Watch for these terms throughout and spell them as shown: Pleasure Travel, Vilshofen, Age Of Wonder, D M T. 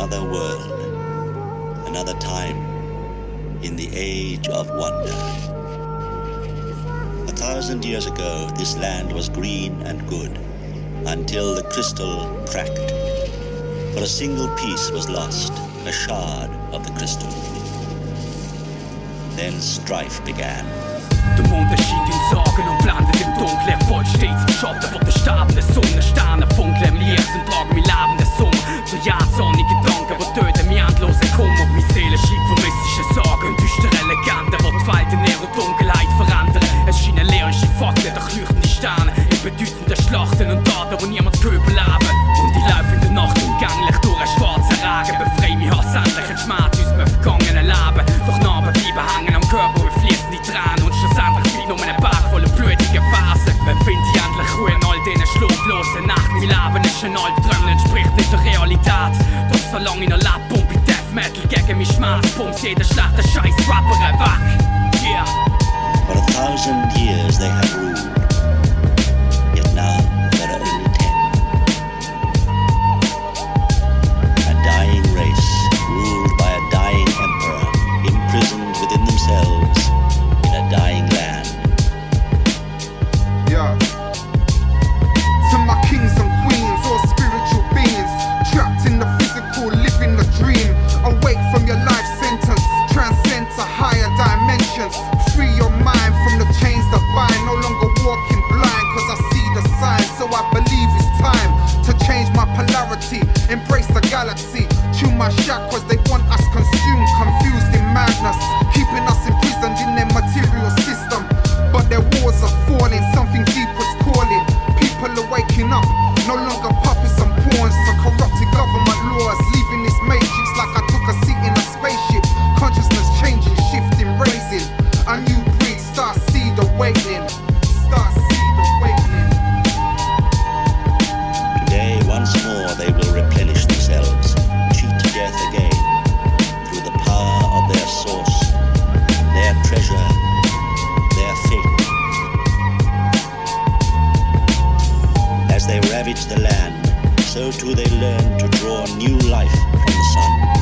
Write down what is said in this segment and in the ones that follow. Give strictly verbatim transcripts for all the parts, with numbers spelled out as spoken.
another world, another time, in the Age of Wonder. A thousand years ago, this land was green and good, until the crystal cracked. For a single piece was lost, a shard of the crystal. Then strife began. Dem Unterschied in Sorgen und blandet im Dunkle, voll stets beschoppt auf der Staben der Sonne, starne Funkeln, Liers und Trag mich labende Summe, schon jahrzornige Gedanken, wo töte mich endlose Kummer, und meine Seele schiebt vermissliche Sorgen, düstere Legende, wo die Welt in ihrer Dunkelheit verändern, es scheinen leerische Fakten, doch leuchten die Sterne, in bedeutenden Schlachten und Taten, wo niemand Pöbel leben, und ich laufe in der Nacht umgänglich durch einen schwarzen Regen, befreie mich Hass endlich ein Schmerz aus meinem vergangenen Leben, doch Narben bleiben hängen am Körper, befließen die Tränen, und schlussendlich bleibt nur ein Berg voller blutiger Versen. Wenn find ich endlich Ruhe in all diesen schlaflosen Nächten, mein Leben ist ein Albtraum, entspricht nicht der Realität. Doch solange ich noch lebe, pump ich Death Metal gegen meinen Schmerz, pumps jeden schlechten Scheiß-Rapper weg. Yeah. For a thousand years they have ruled, yet now there are only ten. A dying race, ruled by a dying emperor, imprisoned within themselves, in a dying land. Yeah. To my kings and queens, all spiritual beings, trapped in the physical, living the dream. Awake from your life sentence, transcend to higher dimensions. Free your mind from the chains that bind, no longer walking blind, cause I see the signs. So I believe it's time to change my polarity, embrace the galaxy. Chew my chakras, they want us consumed, confused in madness, keeping us imprisoned in their material system. But their walls are falling, something deep was calling. People are waking up, no longer puppets and pawns to corrupted government laws, leaving this matrix like I took a seat in a spaceship. Consciousness changing, shifting, raising a new breed, star seed awakening. Star seed awakening. Today once more they will replenish themselves, cheat death again, through the power of their source, their treasure, their fate. As they ravage the land, so too they learn to draw new life from the sun.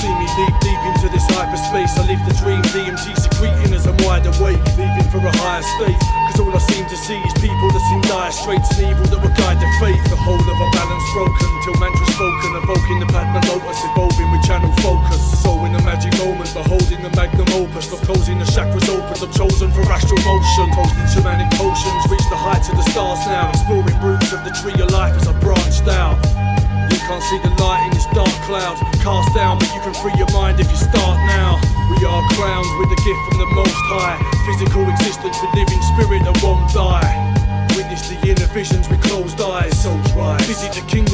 See me deep, deep into this hyperspace, I live the dream, D M T secreting as I'm wide awake, leaving for a higher state, cause all I seem to see is people that seem dire straits and evil that will guide their fate. The whole of a balance broken, till mantra's spoken, evoking the Padma Lotus, evolving with channel focus. So in a magic moment, beholding the magnum opus, not closing the chakras open, I'm chosen for astral motion, hosting shamanic potions, reach the heights of the stars now, exploring roots of the tree of life as I branched out. You can't see the light in this dark cloud, cast down, but you can free your mind if you start now. We are crowned with a gift from the Most High, physical existence with living spirit that won't die. Witness the inner visions with closed eyes, so try. Visit the kingdom